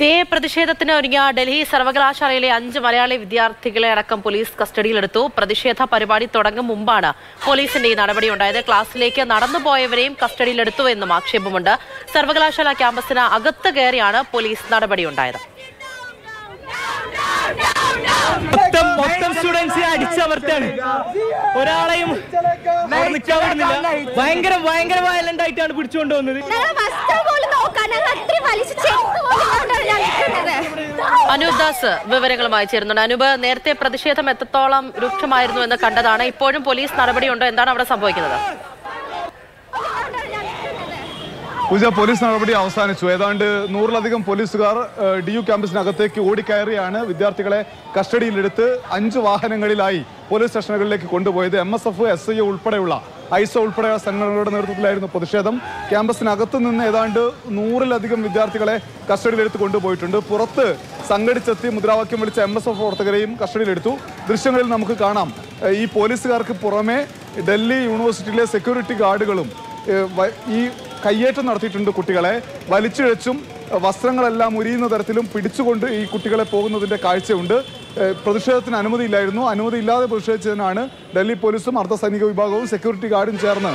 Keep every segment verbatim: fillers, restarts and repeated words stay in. Say Pradeshetatina, Delhi, Sarvagala Shari, Anj Malayali Vidyar Tigarakam police custody Lato, Pradesheta Paribadi, Todanga Mumbana, police in the Nadabadi on either class lake and Adam the boy name custody Lato in the Makshebunda, Sarvagala Shala Campusina, Agatha Gariana, police Nadabadi on either. Mottam students here at Savartan. What are you? Wanger, Wanger Island. I turned good children. Anudas, Vivekalmaichir, Nanuba, Nerte, Pradesheta, Metatolam, Ruktamairu, and the Kandadana, important police, not everybody under and then after some boy. Police നടപടി അവസാനിച്ചു ഏതാണ്ട് നൂറിലധികം പോലീസുകാർ ഡിയു ക്യാമ്പസിനകത്തേക്ക് ഓടി കയറിയാണ് വിദ്യാർത്ഥികളെ കസ്റ്റഡിയിലെടുത്ത് അഞ്ച് വാഹനങ്ങളിലായി പോലീസ് സ്റ്റേഷനുകളിലേക്ക് കൊണ്ടുപോയത് എംഎസ്എഫ് എസ്ഐ ഉൾപ്പെടെയുള്ള ഐസോ ഉൾപ്പെടെയുള്ള സംഘടനകളുടെ നേതൃത്വത്തിലായിരുന്നു പ്രതിഷേധം ക്യാമ്പസിനകത്ത് നിന്ന് ഏതാണ്ട് നൂറിലധികം വിദ്യാർത്ഥികളെ കസ്റ്റഡിയിലെടുത്ത് കൊണ്ടുപോയിട്ടുണ്ട് പുറത്ത് സംഘടിച്ചെത്തി മുദ്രാവാക്യം വിളിച്ച എംഎസ്എഫ് പ്രവർത്തകരെയും കസ്റ്റഡിയിലെടുത്തു ദൃശ്യങ്ങളിൽ നമുക്ക് കാണാം ഈ പോലീസുകാർക്ക് പുറമേ ഡൽഹി യൂണിവേഴ്സിറ്റിയിലെ സെക്യൂരിറ്റി ഗാർഡുകളും ഈ കയ്യേറ്റം നടത്തിയിട്ടുണ്ട് കുട്ടികളെ വലിച്ചിഴച്ചും വസ്ത്രങ്ങളെല്ലാം ഉരിയുന്ന തരത്തിലും പിടിച്ചുകൊണ്ട് ഈ കുട്ടികളെ പോകുന്നതിന്റെ കാഴ്ചയുണ്ട് പ്രതിഷേധത്തിന് അനുമതിയില്ലായിരുന്നു അനുമതിയില്ലാതെ പ്രതിഷേധിച്ചതിനാണ് ഡൽഹി പോലീസും അർദ്ധസൈനിക വിഭാഗവും സെക്യൂരിറ്റി ഗാർഡും ചേർന്ന്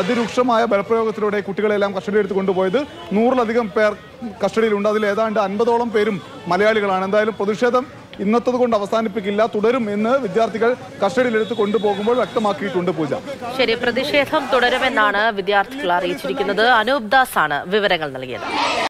അതിരൂക്ഷമായ ബലപ്രയോഗത്തിലൂടെ കുട്ടികളെല്ലാം കസ്റ്റഡിയിലെടുത്ത് കൊണ്ടുപോയത് നൂറിലധികം പേർ കസ്റ്റഡിയിലുണ്ട് അതിൽ ഏതാണ്ട് അൻപതോളം പേരും മലയാളികളാണ് എന്തായാലും പ്രതിഷേധം ഇന്നത്തെ കൊണ്ട് അവസാനിപ്പിക്കില്ല തുടരും എന്ന് വിദ്യാർത്ഥികൾ കസ്റ്റഡിയിലെടുത്ത് കൊണ്ടുപോകുമ്പോൾ വ്യക്തമാക്കിയിട്ടുണ്ട് പൂജ ശരി പ്രതിഷേധം തുടരുമെന്നാണ് വിദ്യാർത്ഥികൾ അറിയിച്ചിരിക്കുന്നത് അനൂപ് ദാസ് ആണ് വിവരങ്ങൾ നൽകിയത്